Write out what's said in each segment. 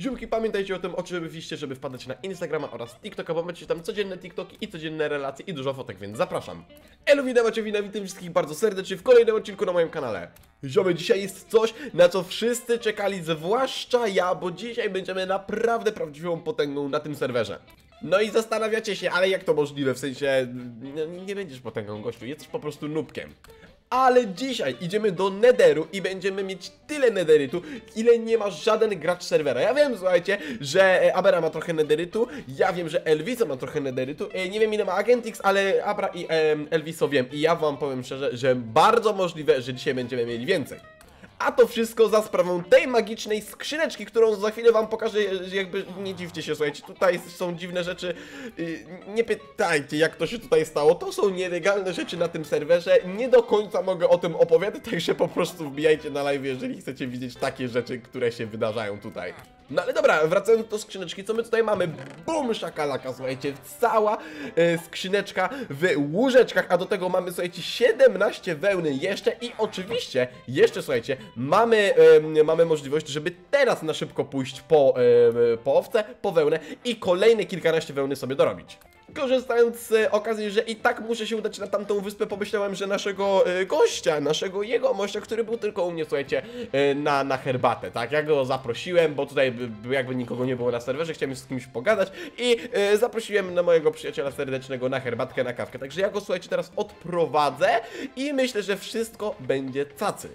Ziomki, pamiętajcie o tym, oczywiście, żeby wpadać na Instagrama oraz TikToka, bo macie tam codzienne TikToki i codzienne relacje i dużo fotek, więc zapraszam. Elo, witam wszystkich bardzo serdecznie w kolejnym odcinku na moim kanale. Ziomy, dzisiaj jest coś, na co wszyscy czekali, zwłaszcza ja, bo dzisiaj będziemy naprawdę prawdziwą potęgą na tym serwerze. No i zastanawiacie się, ale jak to możliwe, w sensie, no, nie będziesz potęgą, gościu, jesteś po prostu noobkiem. Ale dzisiaj idziemy do netheru i będziemy mieć tyle netherytu, ile nie ma żaden gracz serwera. Ja wiem, słuchajcie, że Abera ma trochę netherytu, ja wiem, że Elvisa ma trochę netherytu, nie wiem ile ma Agentix, ale Abra i Elviso wiem. I ja wam powiem szczerze, że bardzo możliwe, że dzisiaj będziemy mieli więcej. A to wszystko za sprawą tej magicznej skrzyneczki, którą za chwilę wam pokażę, jakby nie dziwcie się, słuchajcie, tutaj są dziwne rzeczy, nie pytajcie jak to się tutaj stało, to są nielegalne rzeczy na tym serwerze, nie do końca mogę o tym opowiadać, także po prostu wbijajcie na live, jeżeli chcecie widzieć takie rzeczy, które się wydarzają tutaj. No ale dobra, wracając do skrzyneczki, co my tutaj mamy? Bum, szakalaka, słuchajcie, cała skrzyneczka w łóżeczkach, a do tego mamy, słuchajcie, 17 wełny jeszcze i oczywiście, jeszcze, słuchajcie, mamy możliwość, żeby teraz na szybko pójść po owce, po wełnę i kolejne kilkanaście wełny sobie dorobić. Korzystając z okazji, że i tak muszę się udać na tamtą wyspę, pomyślałem, że naszego gościa, naszego jegomościa, który był tylko u mnie, słuchajcie, na herbatę, tak? Ja go zaprosiłem, bo tutaj jakby nikogo nie było na serwerze, chciałem z kimś pogadać i zaprosiłem na mojego przyjaciela serdecznego na herbatkę, na kawkę. Także ja go, słuchajcie, teraz odprowadzę i myślę, że wszystko będzie cacy.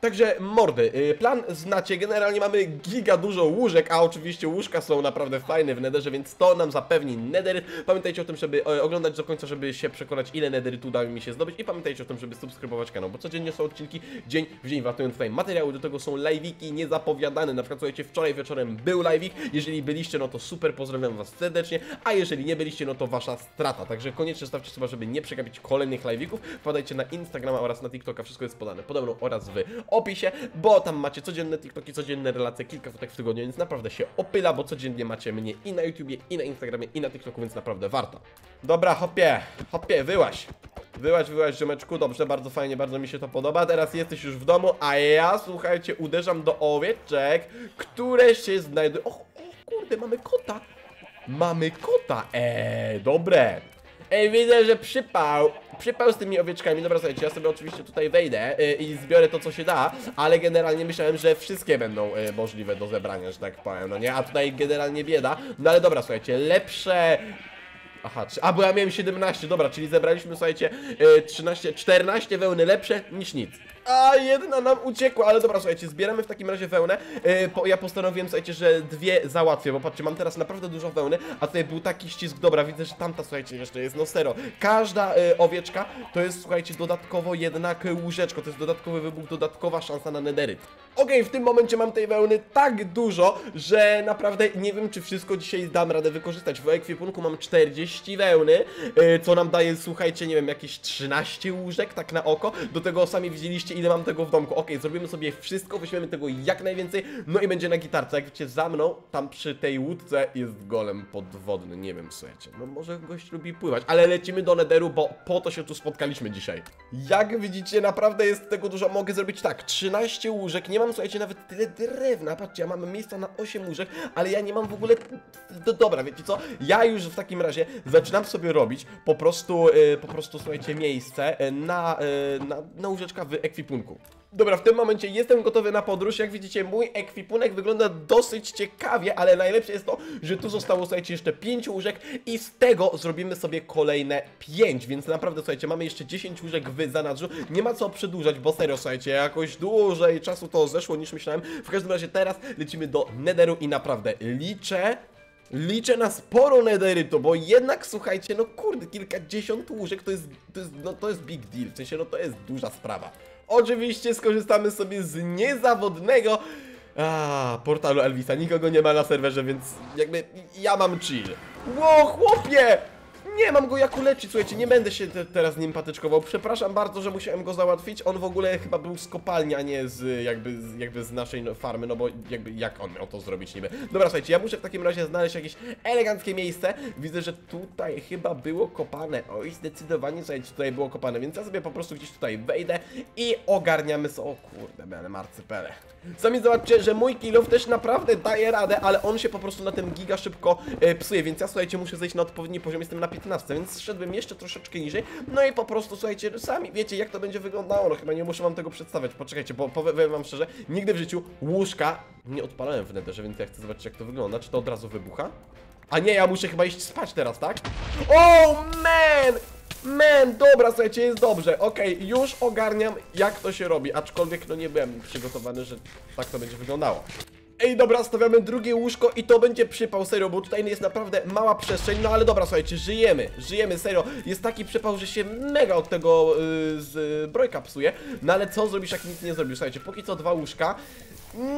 Także mordy, plan znacie, generalnie mamy giga dużo łóżek, a oczywiście łóżka są naprawdę fajne w netherze, więc to nam zapewni netheryt. Pamiętajcie o tym, żeby oglądać do końca, żeby się przekonać, ile netherytu uda mi się zdobyć i pamiętajcie o tym, żeby subskrybować kanał, bo codziennie są odcinki, dzień w dzień wlatują tutaj materiały, do tego są live'iki niezapowiadane, na przykład słuchajcie, wczoraj wieczorem był live'ik, jeżeli byliście, no to super, pozdrawiam was serdecznie, a jeżeli nie byliście, no to wasza strata, także koniecznie stawcie suba, żeby nie przegapić kolejnych live'ików, wpadajcie na Instagrama oraz na TikToka, wszystko jest podane, podobno oraz wy. Opisie, bo tam macie codzienne TikToki, codzienne relacje, kilka fotek w tygodniu, więc naprawdę się opyla, bo codziennie macie mnie i na YouTubie, i na Instagramie, i na TikToku, więc naprawdę warto. Dobra, hopie, wyłaź, ziomeczku, dobrze, bardzo fajnie, bardzo mi się to podoba, teraz jesteś już w domu, a ja, słuchajcie, uderzam do owieczek, które się znajdują... O kurde, mamy kota, dobre. Ej, widzę, że przypał z tymi owieczkami. Dobra, słuchajcie, ja sobie oczywiście tutaj wejdę i zbiorę to, co się da, ale generalnie myślałem, że wszystkie będą możliwe do zebrania, że tak powiem, no nie? A tutaj generalnie bieda, no ale dobra, słuchajcie, lepsze... Aha, bo ja miałem 17, dobra, czyli zebraliśmy, słuchajcie, 14 wełny lepsze niż nic. A jedna nam uciekła, ale dobra, słuchajcie, zbieramy w takim razie wełnę. Ja postanowiłem, słuchajcie, że dwie załatwię, bo patrzcie, mam teraz naprawdę dużo wełny, a tutaj był taki ścisk, dobra, widzę, że tamta, słuchajcie, jeszcze jest, no serio. Każda owieczka to jest, słuchajcie, dodatkowo jednak łóżeczko, to jest dodatkowy wybuch, dodatkowa szansa na netheryt. Okej, w tym momencie mam tej wełny tak dużo, że naprawdę nie wiem, czy wszystko dzisiaj dam radę wykorzystać. W ekwipunku mam 40 wełny, co nam daje, słuchajcie, nie wiem, jakieś 13 łóżek, tak na oko. Do tego sami widzieliście, ile mam tego w domku. Okej, zrobimy sobie wszystko, weźmiemy tego jak najwięcej, no i będzie na gitarce. Jak wiecie, za mną, tam przy tej łódce jest golem podwodny, nie wiem, słuchajcie, no może gość lubi pływać, ale lecimy do netheru, bo po to się tu spotkaliśmy dzisiaj. Jak widzicie, naprawdę jest tego dużo, mogę zrobić tak, 13 łóżek, nie mam, słuchajcie, nawet tyle drewna, patrzcie, ja mam miejsca na 8 łóżek, ale ja nie mam w ogóle... Dobra, wiecie co, ja już w takim razie zaczynam sobie robić po prostu słuchajcie, miejsce na łóżeczka w ekwipunku. Dobra, w tym momencie jestem gotowy na podróż. Jak widzicie, mój ekwipunek wygląda dosyć ciekawie, ale najlepsze jest to, że tu zostało, słuchajcie, jeszcze 5 łóżek i z tego zrobimy sobie kolejne 5, więc naprawdę, słuchajcie, mamy jeszcze 10 łóżek w zanadrzu. Nie ma co przedłużać, bo serio, słuchajcie, jakoś dłużej czasu to zeszło niż myślałem. W każdym razie teraz lecimy do netheru i naprawdę liczę na sporo netherytu, bo jednak, słuchajcie, no kurde, kilkadziesiąt łóżek to jest big deal, w sensie, no to jest duża sprawa. Oczywiście skorzystamy sobie z niezawodnego portalu Elvisa. Nikogo nie ma na serwerze, więc jakby ja mam chill. Ło, chłopie! Nie mam go jak uleczyć, słuchajcie, nie będę się teraz nim patyczkował. Przepraszam bardzo, że musiałem go załatwić. On w ogóle chyba był z kopalni, a nie z jakby z naszej farmy. No bo jakby jak on miał to zrobić niby. Dobra, słuchajcie, ja muszę w takim razie znaleźć jakieś eleganckie miejsce. Widzę, że tutaj chyba było kopane. Oj, zdecydowanie, słuchajcie, tutaj było kopane. Więc ja sobie po prostu gdzieś tutaj wejdę i ogarniamy sobie. O kurde, będę marcypele. Sami zobaczcie, że mój kill też naprawdę daje radę, ale on się po prostu na tym giga szybko psuje. Więc ja, słuchajcie, muszę zejść na odpowiedni poziom. Jestem na 15, więc szedłem jeszcze troszeczkę niżej. No i po prostu, słuchajcie, sami wiecie, jak to będzie wyglądało. No chyba nie muszę wam tego przedstawiać. Poczekajcie, bo powiem wam szczerze, nigdy w życiu łóżka nie odpalałem w Netherze, więc ja chcę zobaczyć, jak to wygląda. Czy to od razu wybucha? A nie, ja muszę chyba iść spać teraz, tak? O, man! Man, dobra, słuchajcie, jest dobrze. Okej, już ogarniam, jak to się robi. Aczkolwiek, no nie byłem przygotowany, że tak to będzie wyglądało. Ej, dobra, stawiamy drugie łóżko i to będzie przypał, serio, bo tutaj jest naprawdę mała przestrzeń. No ale dobra, słuchajcie, żyjemy, serio. Jest taki przypał, że się mega od tego zbrojka psuje. No ale co zrobisz, jak nic nie zrobisz? Słuchajcie, póki co dwa łóżka.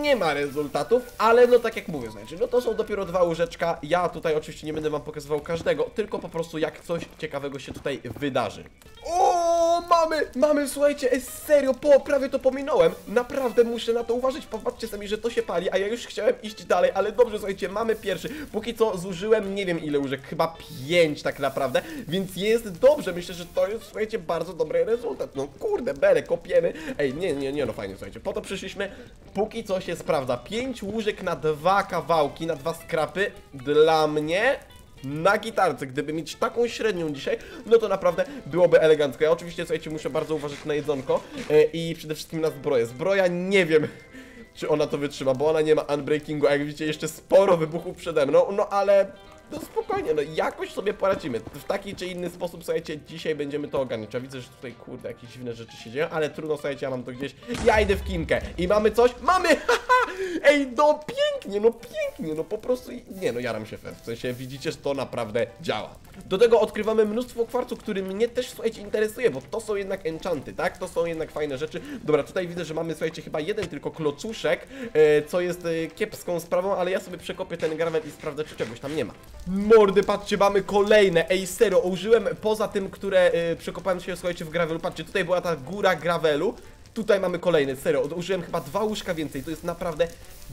Nie ma rezultatów, ale no tak jak mówię, znaczy, no to są dopiero dwa łóżeczka. Ja tutaj oczywiście nie będę wam pokazywał każdego, tylko po prostu jak coś ciekawego się tutaj wydarzy. O, mamy, słuchajcie, serio, prawie to pominąłem. Naprawdę muszę na to uważać, popatrzcie sami, że to się pali, a ja już chciałem iść dalej, ale dobrze, słuchajcie, mamy pierwszy. Póki co zużyłem, nie wiem ile łóżek, chyba 5 tak naprawdę, więc jest dobrze. Myślę, że to jest, słuchajcie, bardzo dobry rezultat. No kurde, bele, kopiemy. Ej, nie, no fajnie, słuchajcie, po to przyszliśmy, póki co się sprawdza. 5 łóżek na 2 kawałki, na 2 skrapy dla mnie na gitarce. Gdyby mieć taką średnią dzisiaj, no to naprawdę byłoby elegancko. Ja oczywiście, słuchajcie, muszę bardzo uważać na jedzonko i przede wszystkim na zbroję. Zbroja nie wiem, czy ona to wytrzyma, bo ona nie ma unbreakingu, a jak widzicie jeszcze sporo wybuchów przede mną, no ale... No spokojnie, no jakoś sobie poradzimy. W taki czy inny sposób, słuchajcie, dzisiaj będziemy to ogarniać. Ja widzę, że tutaj, kurde, jakieś dziwne rzeczy się dzieją, ale trudno, słuchajcie, ja mam to gdzieś. Ja idę w kimkę i mamy coś? Mamy! Haha! Ej, no pięknie, no po prostu, nie no, jaram się w sensie, widzicie, że to naprawdę działa. Do tego odkrywamy mnóstwo kwarcu, który mnie też, słuchajcie, interesuje, bo to są jednak enchanty, tak? To są jednak fajne rzeczy. Dobra, tutaj widzę, że mamy, słuchajcie, chyba jeden tylko klocuszek, co jest kiepską sprawą, ale ja sobie przekopię ten garment i sprawdzę, czy czegoś tam nie ma. Mordy, patrzcie, mamy kolejne. Ej, serio, użyłem poza tym, które przekopałem się, słuchajcie, w gravelu. Patrzcie, tutaj była ta góra gravelu. Tutaj mamy kolejny, serio, użyłem chyba 2 łóżka więcej. To jest naprawdę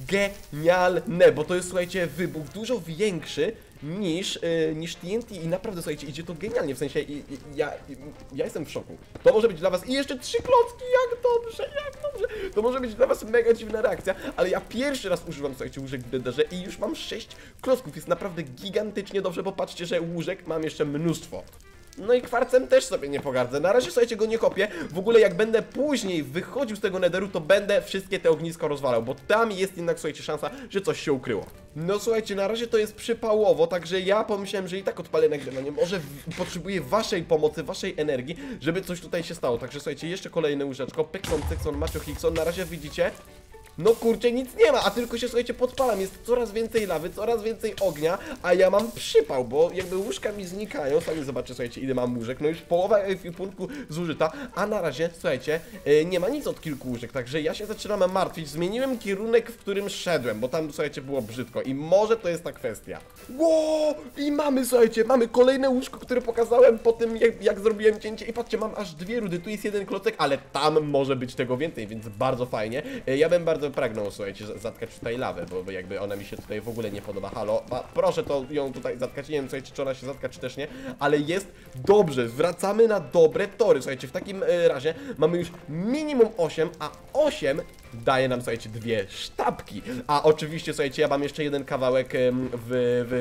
genialne, bo to jest, słuchajcie, wybuch dużo większy niż TNT i naprawdę, słuchajcie, idzie to genialnie, w sensie ja jestem w szoku. To może być dla was, i jeszcze 3 klocki, jak dobrze, to może być dla was mega dziwna reakcja, ale ja pierwszy raz używam, słuchajcie, łóżek w Netherze i już mam 6 klocków, jest naprawdę gigantycznie dobrze, bo patrzcie, że łóżek mam jeszcze mnóstwo. No i kwarcem też sobie nie pogardzę. Na razie, słuchajcie, go nie kopię. W ogóle jak będę później wychodził z tego netheru, to będę wszystkie te ogniska rozwalał, bo tam jest jednak, słuchajcie, szansa, że coś się ukryło. No słuchajcie, na razie to jest przypałowo, także ja pomyślałem, że i tak odpalę nagrywanie. Może potrzebuję waszej pomocy, waszej energii, żeby coś tutaj się stało. Także słuchajcie, jeszcze kolejne łyżeczko. Pykson, Cykson, Macioch, Hikson. Na razie widzicie... No kurczę, nic nie ma, a tylko się, słuchajcie, podpalam. Jest coraz więcej lawy, coraz więcej ognia, a ja mam przypał, bo jakby łóżka mi znikają. Sami zobaczcie, słuchajcie, ile mam łóżek. No już połowa ekwipunku zużyta, a na razie, słuchajcie, nie ma nic od kilku łóżek, także ja się zaczynam martwić. Zmieniłem kierunek, w którym szedłem, bo tam, słuchajcie, było brzydko i może to jest ta kwestia. Wow! I mamy, słuchajcie, mamy kolejne łóżko, które pokazałem po tym, jak zrobiłem cięcie i patrzcie, mam aż 2 rudy, tu jest 1 klocek, ale tam może być tego więcej, więc bardzo fajnie. Ja bym bardzo pragnął, słuchajcie, zatkać tutaj lawę, bo jakby ona mi się tutaj w ogóle nie podoba. Halo, proszę to ją tutaj zatkać. Nie wiem, słuchajcie, czy ona się zatka, czy też nie, ale jest dobrze. Wracamy na dobre tory. Słuchajcie, w takim razie mamy już minimum 8, a 8 daje nam, słuchajcie, 2 sztabki. A oczywiście, słuchajcie, ja mam jeszcze 1 kawałek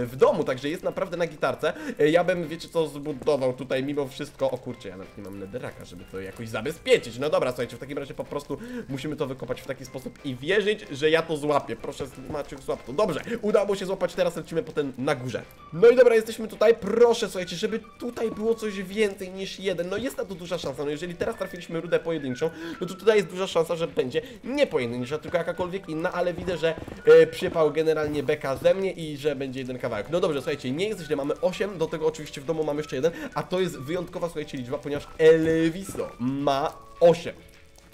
w domu, także jest naprawdę na gitarce. Ja bym, wiecie co, zbudował tutaj mimo wszystko. O kurczę, ja nawet nie mam netheraka, żeby to jakoś zabezpieczyć. No dobra, słuchajcie, w takim razie po prostu musimy to wykopać w taki sposób i wierzyć, że ja to złapię. Proszę, Maciek, złap to. Dobrze, udało się złapać, teraz lecimy potem na górze. No i dobra, jesteśmy tutaj. Proszę, słuchajcie, żeby tutaj było coś więcej niż 1. No jest na to duża szansa. No jeżeli teraz trafiliśmy rudę pojedynczą, no to tutaj jest duża szansa, że będzie nie pojedynczą, tylko jakakolwiek inna, ale widzę, że przypał generalnie beka ze mnie i że będzie 1 kawałek. No dobrze, słuchajcie, nie jest źle, mamy 8, do tego oczywiście w domu mamy jeszcze 1, a to jest wyjątkowa, słuchajcie, liczba, ponieważ Elviso ma 8.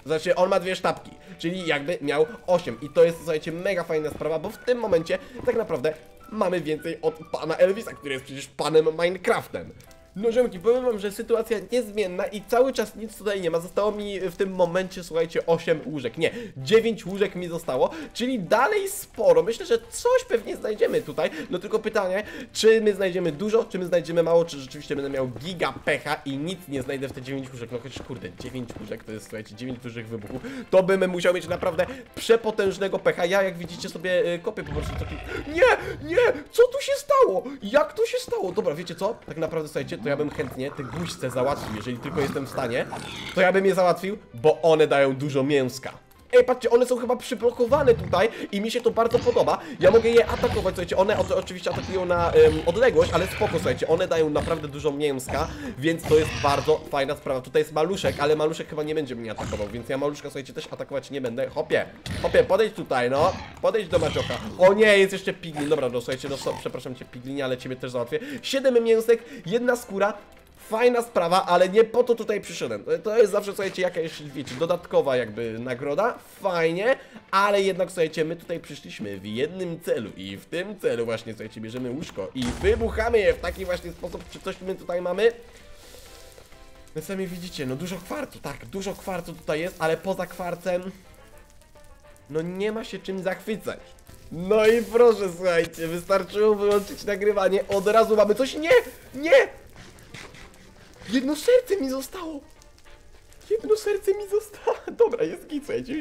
Znaczy, on ma 2 sztabki, czyli jakby miał 8 i to jest, słuchajcie, mega fajna sprawa, bo w tym momencie tak naprawdę mamy więcej od pana Elvisa, który jest przecież panem Minecraftem. No ziomki, powiem wam, że sytuacja niezmienna i cały czas nic tutaj nie ma. Zostało mi w tym momencie, słuchajcie, 8 łóżek. Nie, 9 łóżek mi zostało, czyli dalej sporo. Myślę, że coś pewnie znajdziemy tutaj. No tylko pytanie, czy my znajdziemy dużo, czy my znajdziemy mało, czy rzeczywiście będę miał giga pecha i nic nie znajdę w te 9 łóżek. No chociaż kurde, 9 łóżek to jest, słuchajcie, 9 dużych wybuchów. To bym musiał mieć naprawdę przepotężnego pecha. Ja, jak widzicie, sobie kopię po prostu taki... Nie, nie, co tu się stało? Jak to się stało? Dobra, wiecie co? Tak naprawdę, słuchajcie, to ja bym chętnie te guźce załatwił, jeżeli tylko jestem w stanie, to ja bym je załatwił, bo one dają dużo mięska. Ej, patrzcie, one są chyba przyblokowane tutaj i mi się to bardzo podoba. Ja mogę je atakować, słuchajcie, one oczywiście atakują na odległość, ale spoko, słuchajcie, one dają naprawdę dużo mięska, więc to jest bardzo fajna sprawa. Tutaj jest maluszek, ale maluszek chyba nie będzie mnie atakował, więc ja maluszka, słuchajcie, też atakować nie będę. Hopie, podejdź tutaj, no, podejdź do Maciocha. O nie, jest jeszcze piglin, dobra, no słuchajcie, no przepraszam cię, piglinie, ale ciebie też załatwię. 7 mięsek, 1 skóra. Fajna sprawa, ale nie po to tutaj przyszedłem. To jest zawsze, słuchajcie, jakaś, wiecie, dodatkowa jakby nagroda. Fajnie, ale jednak, słuchajcie, my tutaj przyszliśmy w jednym celu i w tym celu właśnie, słuchajcie, bierzemy łóżko i wybuchamy je w taki właśnie sposób. Czy coś my tutaj mamy? Wy sami widzicie, no dużo kwarcu, tak, dużo kwarcu tutaj jest, ale poza kwarcem no nie ma się czym zachwycać. No i proszę, słuchajcie, wystarczyło wyłączyć nagrywanie, od razu mamy coś, nie! Jedno serce mi zostało! Jedno serce mi zostało! Dobra, jest git, słuchajcie,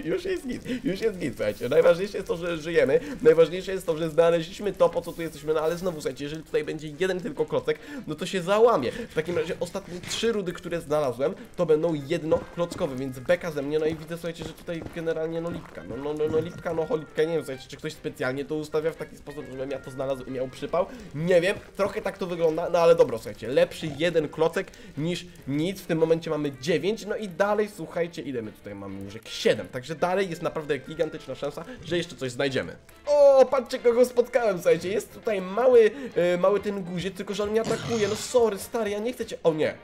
już jest git, słuchajcie. Najważniejsze jest to, że żyjemy, najważniejsze jest to, że znaleźliśmy to, po co tu jesteśmy, no ale znowu, słuchajcie, jeżeli tutaj będzie jeden tylko klocek, no to się załamie. W takim razie ostatnie 3 rudy, które znalazłem, to będą jednoklockowe, więc beka ze mnie, no i widzę, słuchajcie, że tutaj generalnie, no lipka, no cholipka, nie wiem, słuchajcie, czy ktoś specjalnie to ustawia w taki sposób, żebym ja to znalazł i miał przypał, nie wiem, trochę tak to wygląda, no ale dobra, słuchajcie, lepszy jeden klocek niż nic, w tym momencie mamy 9, no i dalej, słuchajcie, ile my tutaj mamy łóżek? 7, także dalej jest naprawdę gigantyczna szansa, że jeszcze coś znajdziemy. O, patrzcie, kogo spotkałem, słuchajcie, jest tutaj mały ten guziec, tylko że on mnie atakuje, no sorry, stary, ja nie chcę cię... O nie!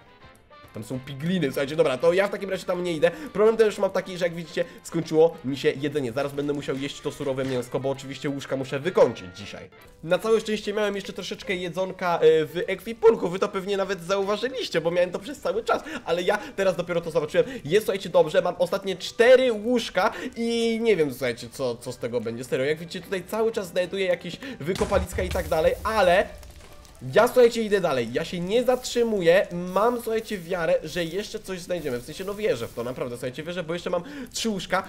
Tam są pigliny, słuchajcie, dobra, to ja w takim razie tam nie idę. Problem też mam taki, że jak widzicie, skończyło mi się jedzenie. Zaraz będę musiał jeść to surowe mięsko, bo oczywiście łóżka muszę wykończyć dzisiaj. Na całe szczęście miałem jeszcze troszeczkę jedzonka w ekwipunku. Wy to pewnie nawet zauważyliście, bo miałem to przez cały czas. Ale ja teraz dopiero to zobaczyłem. Jest, słuchajcie, dobrze, mam ostatnie 4 łóżka i nie wiem, słuchajcie, co z tego będzie. Serio, jak widzicie, tutaj cały czas znajduję jakieś wykopaliska i tak dalej, ale... Ja, słuchajcie, idę dalej, ja się nie zatrzymuję, mam, słuchajcie, wiarę, że jeszcze coś znajdziemy, w sensie, no wierzę w to, naprawdę, słuchajcie, wierzę, bo jeszcze mam 3 łóżka,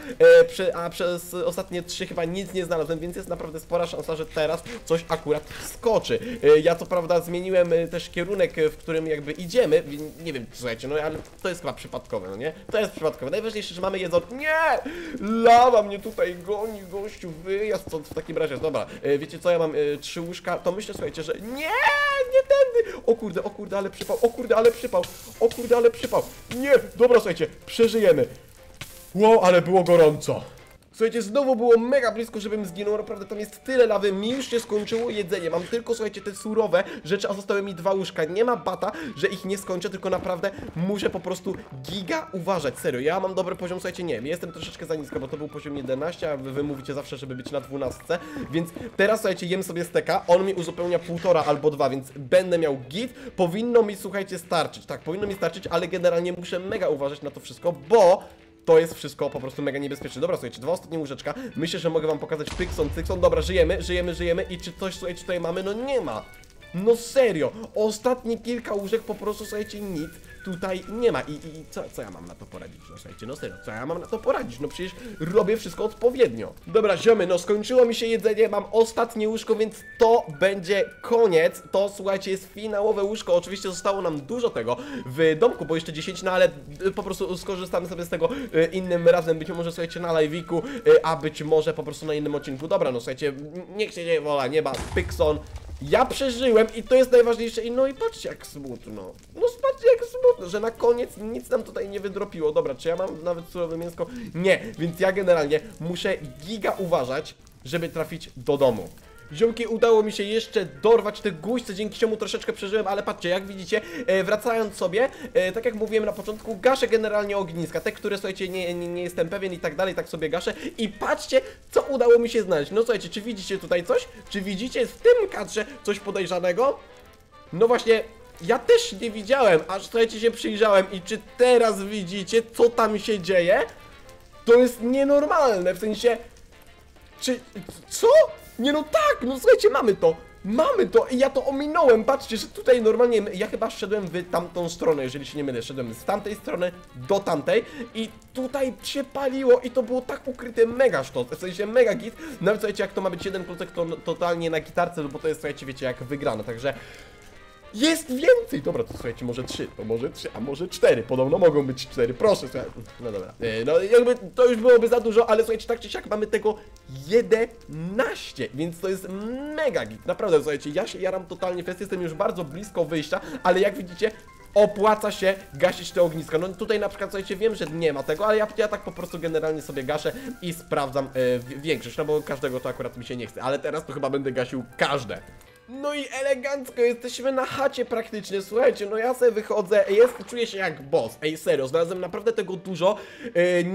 a przez ostatnie 3 chyba nic nie znalazłem, więc jest naprawdę spora szansa, że teraz coś akurat skoczy. Ja co prawda zmieniłem też kierunek, w którym jakby idziemy, nie wiem, słuchajcie, no ale to jest chyba przypadkowe, no nie? To jest przypadkowe, najważniejsze, że mamy jedzą... Nie! Lawa mnie tutaj goni, gościu, wyjazd, co w takim razie, dobra, wiecie co, ja mam 3 łóżka, to myślę, słuchajcie, że... Nie! Nie tędy! O kurde, ale przypał, o kurde, ale przypał. Nie, dobra, słuchajcie, przeżyjemy. Wow, ale było gorąco. Słuchajcie, znowu było mega blisko, żebym zginął, naprawdę tam jest tyle lawy, mi już się skończyło jedzenie, mam tylko, słuchajcie, te surowe rzeczy, a zostały mi 2 łóżka, nie ma bata, że ich nie skończę, tylko naprawdę muszę po prostu giga uważać, serio, ja mam dobry poziom, słuchajcie, nie, jestem troszeczkę za nisko, bo to był poziom 11, a wy mówicie zawsze, żeby być na 12, więc teraz, słuchajcie, jem sobie steka, on mi uzupełnia 1,5 albo 2, więc będę miał git, powinno mi, słuchajcie, starczyć, tak, powinno mi starczyć, ale generalnie muszę mega uważać na to wszystko, bo... To jest wszystko po prostu mega niebezpieczne. Dobra, słuchajcie, 2 ostatnie łóżeczka. Myślę, że mogę wam pokazać Pykson. Dobra, żyjemy. I czy coś, słuchajcie, tutaj mamy? No nie ma. No serio. Ostatnie kilka łóżek po prostu, słuchajcie, nic tutaj nie ma. I co ja mam na to poradzić? No słuchajcie, no serio, co ja mam na to poradzić? No przecież robię wszystko odpowiednio. Dobra, ziomy, no skończyło mi się jedzenie, mam ostatnie łóżko, więc to będzie koniec. To, słuchajcie, jest finałowe łóżko. Oczywiście zostało nam dużo tego w domku, bo jeszcze 10, no ale po prostu skorzystamy sobie z tego innym razem. Być może, słuchajcie, na live'iku, a być może po prostu na innym odcinku. Dobra, no słuchajcie, niech się nie wola nieba, Pykson. Ja przeżyłem i to jest najważniejsze. No i patrzcie, jak smutno. No patrzcie, jak smutno, że na koniec nic nam tutaj nie wydropiło. Dobra, czy ja mam nawet surowe mięsko? Nie, więc ja generalnie muszę giga uważać, żeby trafić do domu. Ziomki, udało mi się jeszcze dorwać te guźce, dzięki czemu troszeczkę przeżyłem, ale patrzcie, jak widzicie, wracając sobie, tak jak mówiłem na początku, gaszę generalnie ogniska, te, które, słuchajcie, nie jestem pewien i tak dalej, tak sobie gaszę i patrzcie, co udało mi się znaleźć. No słuchajcie, czy widzicie tutaj coś? Czy widzicie w tym kadrze coś podejrzanego? No właśnie... ja też nie widziałem, aż słuchajcie się przyjrzałem i czy teraz widzicie, co tam się dzieje? To jest nienormalne, w sensie... Czy... co? Nie no tak, no słuchajcie, mamy to! Mamy to i ja to ominąłem, patrzcie, że tutaj normalnie, ja chyba szedłem w tamtą stronę, jeżeli się nie mylę, szedłem z tamtej strony do tamtej i tutaj się paliło i to było tak ukryte, mega sztos, w sensie mega git, nawet słuchajcie, jak to ma być jeden klocek, to totalnie na gitarce, bo to jest, słuchajcie, wiecie, jak wygrane, także jest więcej, dobra, to słuchajcie, może 3, to może 3, a może 4, podobno mogą być 4, proszę, słuchajcie, no dobra, no jakby to już byłoby za dużo, ale słuchajcie, tak czy siak mamy tego 11, więc to jest mega git, naprawdę, słuchajcie, ja się jaram totalnie fest, jestem już bardzo blisko wyjścia, ale jak widzicie, opłaca się gasić te ogniska. No tutaj na przykład, słuchajcie, wiem, że nie ma tego, ale ja tak po prostu generalnie sobie gaszę i sprawdzam większość, no bo każdego to akurat mi się nie chce, ale teraz to chyba będę gasił każde. No i elegancko, jesteśmy na chacie praktycznie, słuchajcie, no ja sobie wychodzę, czuję się jak boss, ej serio, znalazłem naprawdę tego dużo,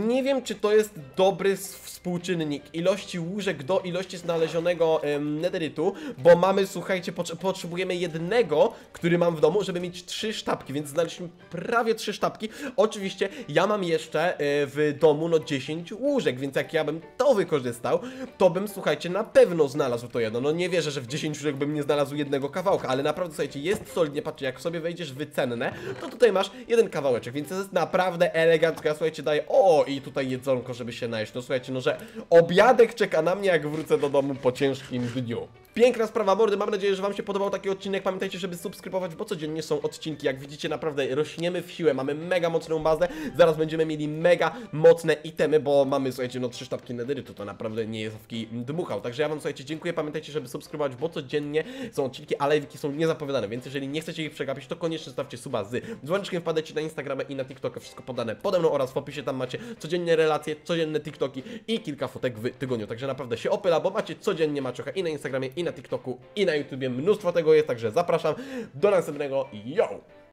nie wiem czy to jest dobry współczynnik ilości łóżek do ilości znalezionego netherytu, bo mamy, słuchajcie, potrzebujemy jednego, który mam w domu, żeby mieć 3 sztabki, więc znaleźliśmy prawie 3 sztabki, oczywiście ja mam jeszcze w domu no 10 łóżek, więc jak ja bym to wykorzystał, to bym, słuchajcie, na pewno znalazł to jedno, no nie wierzę, że w 10 łóżek bym nie znalazł jednego kawałka, ale naprawdę, słuchajcie, jest solidnie, patrzcie, jak sobie wejdziesz w cenne, to tutaj masz jeden kawałeczek, więc to jest naprawdę elegancko, ja, słuchajcie, daję, o, i tutaj jedzonko, żeby się najeść, no słuchajcie, no, że obiadek czeka na mnie, jak wrócę do domu po ciężkim dniu. Piękna sprawa, mordy, mam nadzieję, że wam się podobał taki odcinek, pamiętajcie, żeby subskrybować, bo codziennie są odcinki, jak widzicie, naprawdę rośniemy w siłę, mamy mega mocną bazę, zaraz będziemy mieli mega mocne itemy, bo mamy, słuchajcie, no 3 sztabki netherytu, to naprawdę nie jest taki dmuchał, także ja wam, słuchajcie, dziękuję, pamiętajcie, żeby subskrybować, bo codziennie są odcinki, ale live'ki są niezapowiadane, więc jeżeli nie chcecie ich przegapić, to koniecznie stawcie suba z dzwoneczkiem, wpadajcie na Instagrama i na TikToka, wszystko podane pode mną oraz w opisie, tam macie codziennie relacje, codzienne TikToki i kilka fotek w tygodniu, także naprawdę się opyla, bo macie codziennie Maciocha i na Instagramie, i na TikToku, i na YouTubie, mnóstwo tego jest, także zapraszam do następnego, yo!